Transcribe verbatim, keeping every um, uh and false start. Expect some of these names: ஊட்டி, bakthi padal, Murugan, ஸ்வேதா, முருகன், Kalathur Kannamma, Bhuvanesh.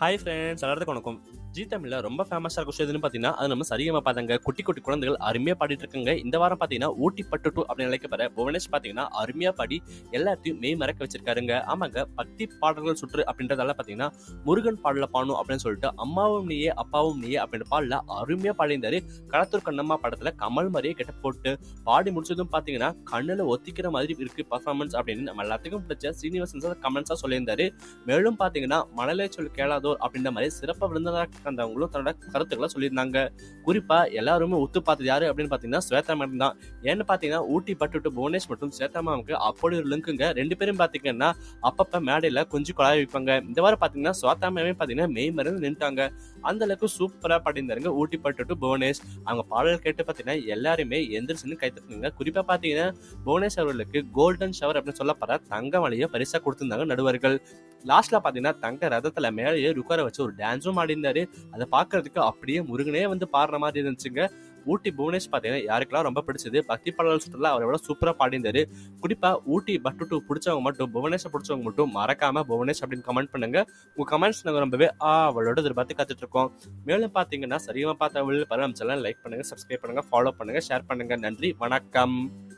Hi friends, welcome. G Tamil la romba famous ah question edunu pathina adu namu sariyama pathanga kutti kutti kulandigal arumaiya paaditirukanga indha varam pathina ooti pattu two apdi nalaikkapara Bhuvanesh pathina arumaiya paadi ellathiyum mei maraka vechirkaranga amanga bhakti paadalgal sutru apindradala pathina Murugan paadala paanu apdi solittu ammavum niye appavum niye apdi paadala arumaiya paadindaru kalathur kannamma paadathila kamal mariye ketta potu paadi mudichadum pathina kannala ottikira maadhiri irukku performance apdi nam ellathukkum pidicha seniors comments ah solindaru melum pathina manale sol kelado apdinda mari sirappa virundala கண்டவங்களும் தன்னோட கருத்துக்களை சொல்லியிருந்தாங்க. குறிப்பா எல்லாருமே ஒத்து பார்த்தது யாரு அப்படின்னு பாத்தீங்கன்னா ஸ்வேதா மேம் தான். ஏன்னு பாத்தீங்கன்னா ஊட்டி பட்டுட்டு புவனேஷ் மற்றும் ஸ்வேதா மேம்க்கு அப்படி ஒரு லிங்க்குங்க. ரெண்டு பேரும் பாத்தீங்கன்னா அப்பப்ப மேடையில கொஞ்சம் குழாய் வைப்பாங்க. இந்த வாரம் பாத்தீங்கன்னா ஸ்வேதா மேமே பாத்தீங்கன்னா மெய் மருந்து நின்ட்டாங்க. அந்த அளவுக்கு சூப்பரா பாடிந்தாருங்க ஊட்டி பட்டுட்டு புவனேஷ். அவங்க பாடல் கேட்டு பாத்தீங்கன்னா எல்லாருமே எந்திரிச்சுன்னு கைத்தட்டுங்க. குறிப்பா பாத்தீங்கன்னா புவனேஷ் அவர்களுக்கு கோல்டன் ஷவர் அப்படின்னு சொல்லப்படுற தங்க மலையை பரிசா கொடுத்திருந்தாங்க நடுவர்கள். லாஸ்ட்ல பாத்தீங்கன்னா தங்க ரதத்துல மேலேயே ருக்கார வச்சு ஒரு டான்ஸும் ஆடிந்தாரு. அதை பாக்குறதுக்கு அப்படியே முருகனே வந்து பாடுற மாதிரி இருந்துச்சுங்க. ஊட்டி புவனேஷ் பாத்தீங்கன்னா யாருக்கெல்லாம் ரொம்ப பிடிச்சது பக்தி பாடல் சுற்றுலா அவரை விட சூப்பரா பாடிந்தாரு. குறிப்பா ஊட்டி பட்டு டூ பிடிச்சவங்க மட்டும் புவனேஷை பிடிச்சவங்க மட்டும் மறக்காம புவனேஷ் அப்படின்னு கமெண்ட் பண்ணுங்க. உங்க கமெண்ட்ஸ் நாங்க ரொம்பவே ஆ அவளோட எதிர்பார்த்து காத்துட்டு இருக்கோம். மேலும் பாத்தீங்கன்னா சரியா பார்த்தா பரவாயில்ல, லைக் பண்ணுங்க, சப்ஸ்கிரைப் பண்ணுங்க, ஃபாலோ பண்ணுங்க, ஷேர் பண்ணுங்க. நன்றி, வணக்கம்.